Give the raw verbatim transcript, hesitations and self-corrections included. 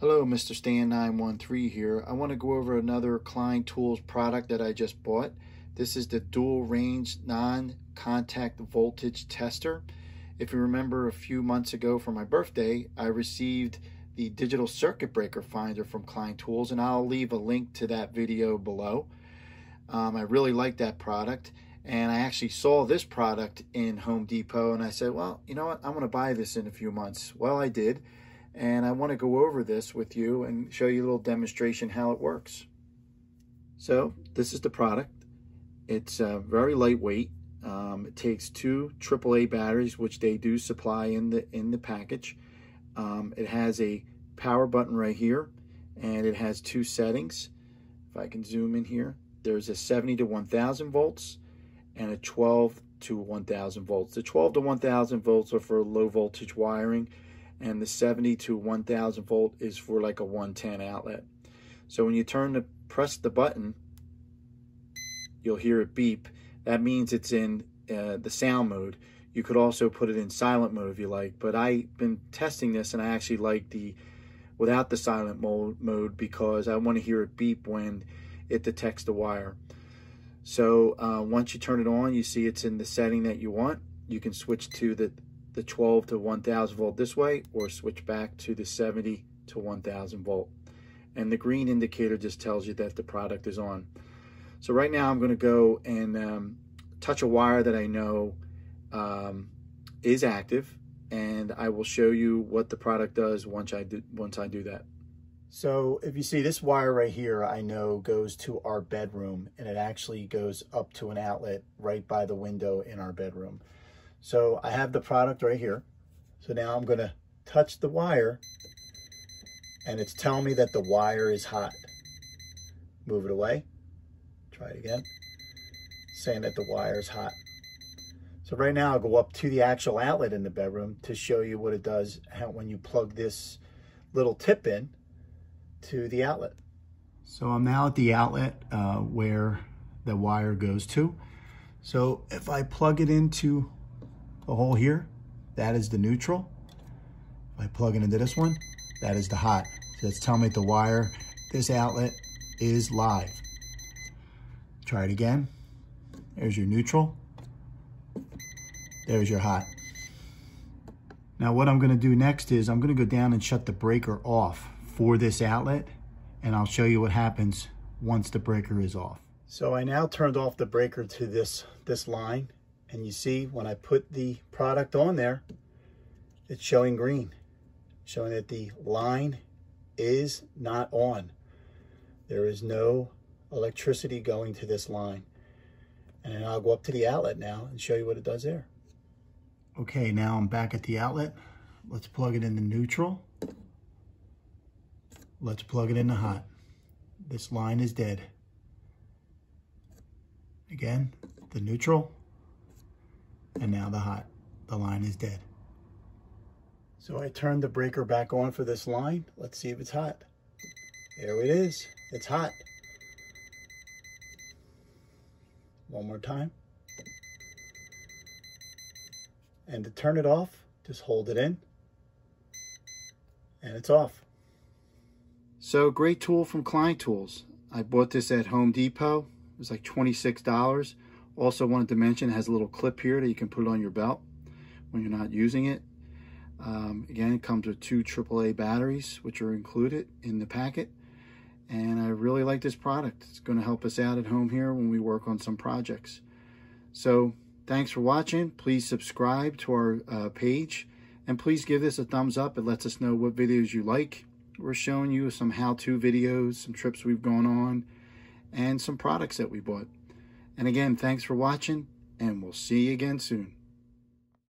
Hello, Mister Stan nine one three here. I want to go over another Klein Tools product that I just bought. This is the Dual Range Non-Contact Voltage Tester. If you remember a few months ago for my birthday, I received the Digital Circuit Breaker Finder from Klein Tools, and I'll leave a link to that video below. Um, I really like that product, and I actually saw this product in Home Depot, and I said, well, you know what? I'm going to buy this in a few months. Well, I did. And I want to go over this with you and show you a little demonstration how it works. So this is the product. It's uh, very lightweight. Um, it takes two triple A batteries, which they do supply in the in the package. Um, it has a power button right here, and it has two settings. If I can zoom in here, there's a seventy to one thousand volts and a twelve to one thousand volts. The twelve to one thousand volts are for low voltage wiring, and the seventy to one thousand volt is for like a one ten outlet. So when you turn to press the button, you'll hear it beep. That means it's in uh, the sound mode. You could also put it in silent mode if you like, but I've been testing this and I actually like the without the silent mode because I want to hear it beep when it detects the wire. So uh, once you turn it on, you see it's in the setting that you want. You can switch to the the twelve to one thousand volt this way, or switch back to the seventy to one thousand volt. And the green indicator just tells you that the product is on. So right now I'm going to go and um, touch a wire that I know um, is active, and I will show you what the product does once I do, once I do that. So if you see this wire right here, I know goes to our bedroom, and it actually goes up to an outlet right by the window in our bedroom. So I have the product right here. So now I'm going to touch the wire, and it's telling me that the wire is hot. Move it away. Try it again. Saying that the wire is hot. So right now I'll go up to the actual outlet in the bedroom to show you what it does how, when you plug this little tip in to the outlet. So I'm now at the outlet uh, where the wire goes to. So if I plug it into the hole here, that is the neutral. If I plug it into this one, that is the hot. So that's telling me the wire, this outlet is live. Try it again. There's your neutral. There's your hot. Now what I'm gonna do next is I'm gonna go down and shut the breaker off for this outlet, and I'll show you what happens once the breaker is off. So I now turned off the breaker to this, this line. And you see, when I put the product on there, it's showing green, showing that the line is not on. There is no electricity going to this line. And then I'll go up to the outlet now and show you what it does there. Okay, now I'm back at the outlet. Let's plug it into neutral. Let's plug it into hot. This line is dead. Again, the neutral. And now the hot, the line is dead. So I turned the breaker back on for this line. Let's see if it's hot. There it is, it's hot. One more time. And to turn it off, just hold it in, and it's off. So great tool from Klein Tools. I bought this at Home Depot. It was like twenty-six dollars. Also wanted to mention, it has a little clip here that you can put on your belt when you're not using it. Um, again, it comes with two triple A batteries, which are included in the packet. And I really like this product. It's going to help us out at home here when we work on some projects. So thanks for watching. Please subscribe to our uh, page, and please give this a thumbs up. It lets us know what videos you like. We're showing you some how-to videos, some trips we've gone on, and some products that we bought. And again, thanks for watching, and we'll see you again soon.